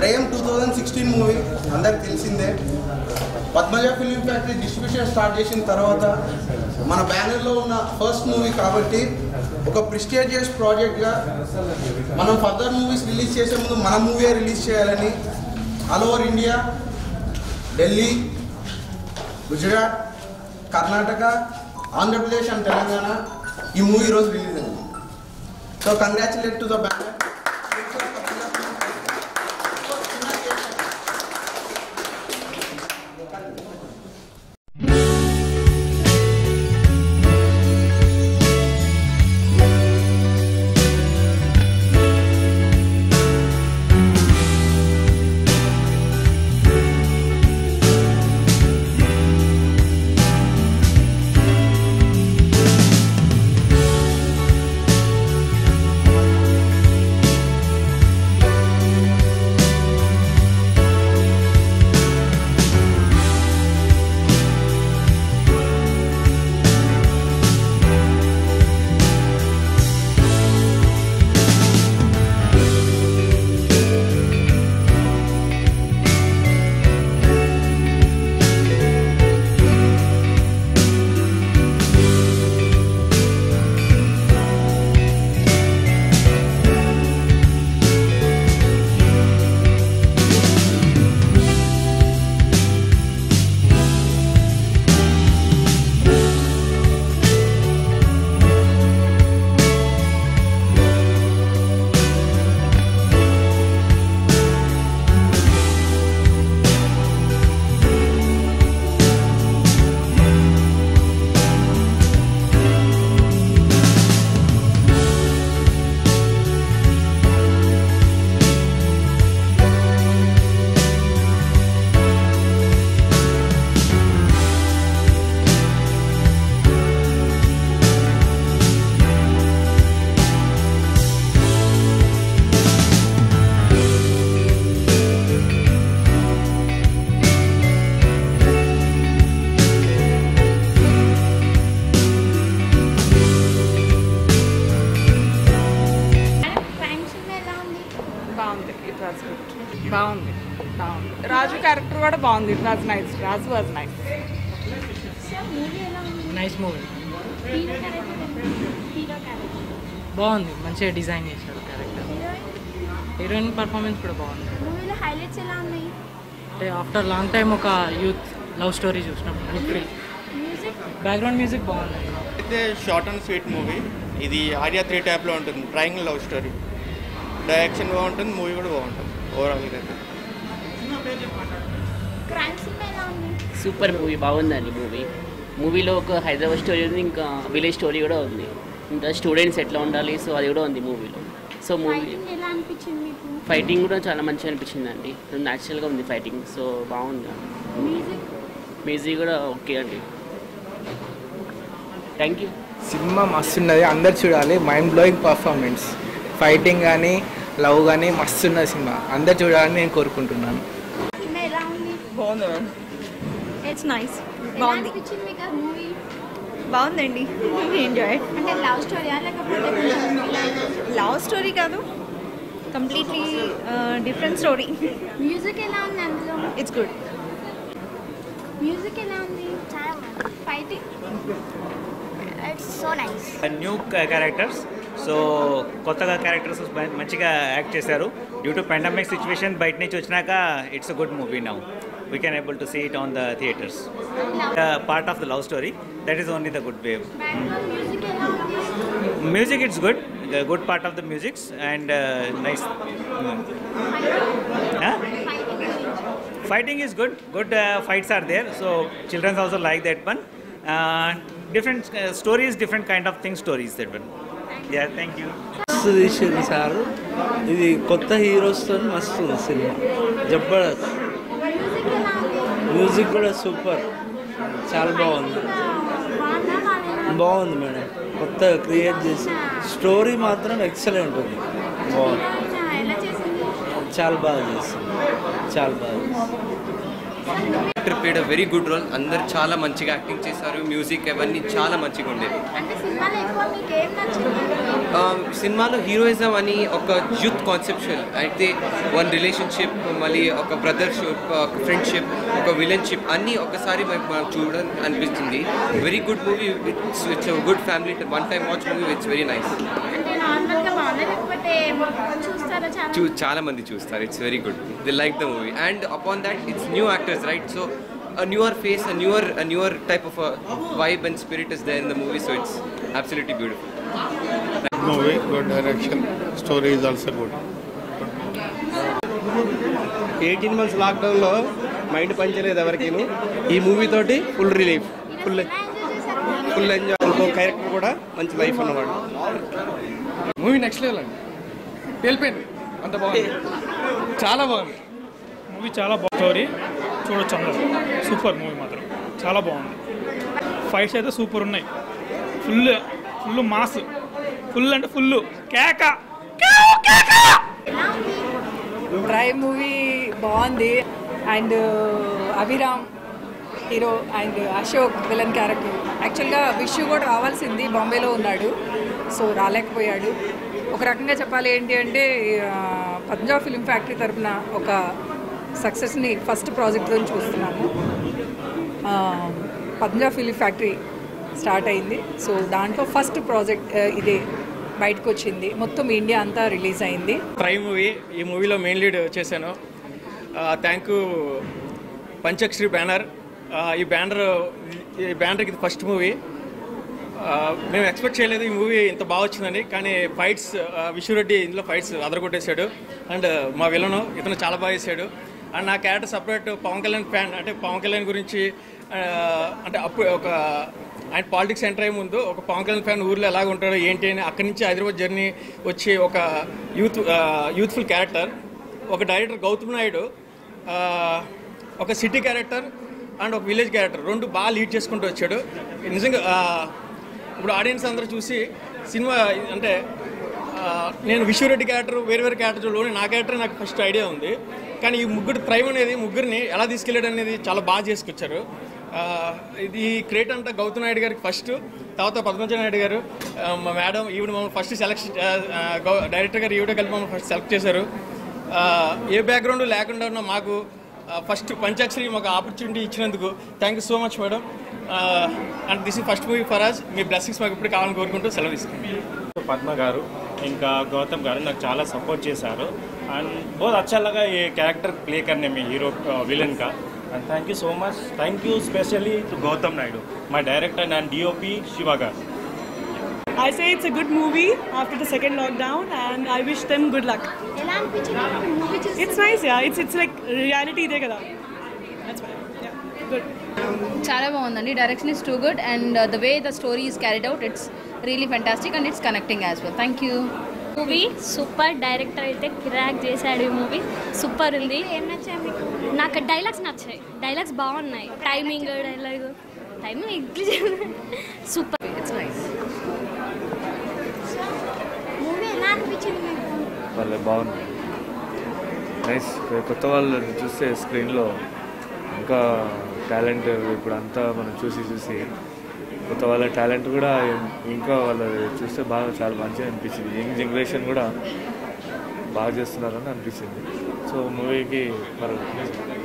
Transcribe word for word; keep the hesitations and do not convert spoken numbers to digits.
त्रयम two thousand sixteen movie अंदर తెలిసిందే Padmaja film factory distribution start तरह मन बैनर फर्स्ट मूवी काबट्टी और प्रेस्टीजियस प्रोजेक्ट मन फर्दर मूवीज़ रिलीज़ मुझे मन मूवी रिलीज़ चेयालनी all over India Delhi Gujarat Karnataka Andhra Pradesh and Telangana यह मूवी रोज release so congratulate to the banner It was nice. Raju was nice. Nice movie. Hero character. Hero character. Bondi. Manche design nature character. Heroine performance kuda bondi. Movie lo highlight chela undi. Ante after long time oka youth love story chusna. Music. Background music bondi. Ite short and sweet movie. Idi Arya three type lo untundi. Triangle love story. Direction bondi. Movie kuda bondi. Overall ite. Super movie बागुंदी movie movie Hyderabad story इंका village story इंका students एट्ला उंडाली so अभी movie सो movie fighting चाला मंचिगा अनिपिंचिंदी natural गा उंदी fighting so बागुंदी म्यूजिक ओके अंडी थैंक यू सिनेमा मस्तुंदी अंदर चूडाली माइंड ब्लोइंग पर्फॉर्मेंस फाइटिंग गानी लव गानी मस्तुन्न सिनेमा अंदर चूडाలని నేను కోరుకుంటున్నాను It's nice. Bondi. Pitching me a movie. Bondi. We enjoy it. And a love story. I like a love story. Kado. Completely uh, different story. Music alone, Nandu. It's good. Music alone, the fighting. It's so nice. A new characters. So కొత్తగా characters మంచిగా act చేశారు due to pandemic situation బయట నుంచి వచ్చినాక it's a good movie now we can able to see it on the theatres part of the love story that is only the good way music it's good good part of the musics and nice fighting is good good fights are there so childrens also like that one different stories different kind of thing stories that one yeah thank you Sudeeshan sir ఇది కొత్త heroes తో మస్తు cinema జబర్దస్త్ music కూడా super చాలా బాగుంది బాగుంది madam కొత్తగా క్రియేట్ చేసి స్టోరీ మాత్రం ఎక్సలెంట్ ఉంది బాగుంది చాలా బాగా చేసింది చాలా బాగా actor played a very good role అందరూ చాలా మంచిగా యాక్టింగ్ చేశారు మ్యూజిక్ అవన్నీ చాలా మంచిగా ఉండేది అంటే సినిమాలో ఎక్కువ మీకు ఏం నచ్చింది సినిమాలో హీరోయిజం అని ఒక యూత్ కాన్సెప్చువల్ అయితే వన్ రిలేషన్షిప్ మళ్ళీ ఒక బ్రదర్షిప్ ఒక ఫ్రెండ్షిప్ ఒక విలన్షిప్ అన్నీ ఒకసారి మనం చూడడం అనిపిస్తుంది very good movie it's it's a good family one time watch movie it's very nice చూ చాలా మంది చూస్తారు it's very good they like the movie and upon that it's new actors right so a newer face a newer a newer type of a vibe and spirit is there in the movie so it's absolutely beautiful movie good direction story is also good eighteen months lockdown lo mind panchaledu evarikinu ee movie toti full relief full full enjoy ko character kuda manchi life annavadu movie next level and telpen anta bagundi chaala bagundi movie chaala bad story చూడొచ్చు అందరూ super movie మాత్రం చాలా బాగుంది fights అయితే super ఉన్నాయి full full mass full అంటే full కేక try movie బాగుంది and Abhiram hero and Ashok villain character యాక్చువల్గా విషు కూడా రావాల్సింది బాంబేలో ఉన్నాడు సో రాలేకపోయాడు ఒక రకంగా చెప్పాలి ఏంటి అంటే పంజాబ్ ఫిల్మ్ ఫ్యాక్టరీ తరఫున ఒక సక్సెస్ని ఫస్ట్ ప్రాజెక్ట్లో చూస్తున్నాము పంజాబ్ ఫిలిం ఫ్యాక్టరీ స్టార్ట్ అయింది సో దాంట్లో ఫస్ట్ ప్రాజెక్ట్ ఇదే బయటకు వచ్చింది మొత్తం ఇండియా అంతా రిలీజ్ అయింది ట్రై మూవీ ఈ మూవీలో మెయిన్ లీడ్ చేశాను థ్యాంక్ యూ పంచక్షరి బ్యానర్ ఈ బ్యానర్ ఈ బ్యానర్కి ఇది ఫస్ట్ మూవీ మేము ఎక్స్పెక్ట్ చేయలేదు ఈ మూవీ ఇంత బాగా వచ్చిందని కానీ ఫైట్స్ విషు రెడ్డి ఇందులో ఫైట్స్ అదరగొట్టేశాడు అండ్ మా విలను ఇతను చాలా బాగా చేశాడు అండ్ నా character separate Pawan Kalyan fan అంటే పవన్ కళ్యాణ్ గురించి అంటే అప్పుడు ఒక ఆయన పాలిటిక్స్ ఎంటర్ అయ్యే ముందు ఒక పవన్ కళ్యాణ్ ఫ్యాన్ ఊర్లో ఎలాగ ఉంటాడో ఏంటి అని అక్కడి నుంచి హైదరాబాద్ జర్నీ వచ్చి ఒక యూత్ యూత్ఫుల్ క్యారెక్టర్ ఒక డైరెక్టర్ గౌతమ్ నాయుడు ఒక సిటీ క్యారెక్టర్ అండ్ ఒక విలేజ్ క్యారెక్టర్ రెండు బాగా లీడ్ చేసుకుంటూ వచ్చాడు నిజంగా ఇప్పుడు ఆడియన్స్ అందరూ చూసి సినిమా అంటే నేను విషు రెడ్డి క్యారెక్టర్ వేరు వేరు క్యారెక్టర్లోని నా క్యారెక్టర్ నాకు ఫస్ట్ ఐడియా ఉంది కానీ ఈ ముగ్గురు ప్రైమ్ అనేది ముగ్గురిని ఎలా తీసుకెళ్ళాడు అనేది చాలా బాగా చేసుకొచ్చారు ఇది క్రియేట్ అంతా గౌతమ్ నాయుడు గారికి ఫస్ట్ తర్వాత పద్మజ నాయుడు గారు మా మేడం ఈవిడ మమ్మల్ని ఫస్ట్ సెలెక్షన్ డైరెక్టర్ గారు ఈవిడ కలిపి మమ్మల్ని ఫస్ట్ సెలెక్ట్ చేశారు ఏ బ్యాక్గ్రౌండ్ లేకుండా ఉన్న మాకు ఫస్ట్ పంచాక్షరి మాకు ఆపర్చునిటీ ఇచ్చినందుకు thank you so much madam and this is first movie for us మీ బ్లెస్సింగ్స్ మాకు ఇప్పుడు కావాలని కోరుకుంటూ సెలవు తీసుకుంటాం పద్మ గారు ఇంకా గౌతమ్ గారు నాకు చాలా సపోర్ట్ చేశారు అండ్ బోత్ అచ్చాలాగా ఈ క్యారెక్టర్ ప్లే కర్నే మీ హీరో విలన్గా and thank you so much thank you specially to Gautam Naidu my director and DOP Shiva గారు I say it's a good movie after the second lockdown and I wish them good luck. It's nice yeah it's it's like reality ide kada that's why yeah good చాలా బాగుందండి direction is too good and the way the story is carried out it's really fantastic and it's connecting as well thank you movie super director ite crack chesadu ee movie super undi em nachay meeku naaku dialogues nachay dialogues baagunnai timing dialogue timing super it's nice movie ela anipichindi meeku valle baagundi nice kotta vallu chuste screen lo inka talent ippudu anta manu chusi chusi కొత్త వాళ్ళ talent కూడా ఇంకా వాళ్ళ చూస్తే బాగా చాలా మంచిగా అనిపించింది యంగ్ జనరేషన్ కూడా బాగా చేస్తున్నారని అనిపించింది సో మూవీకి మరి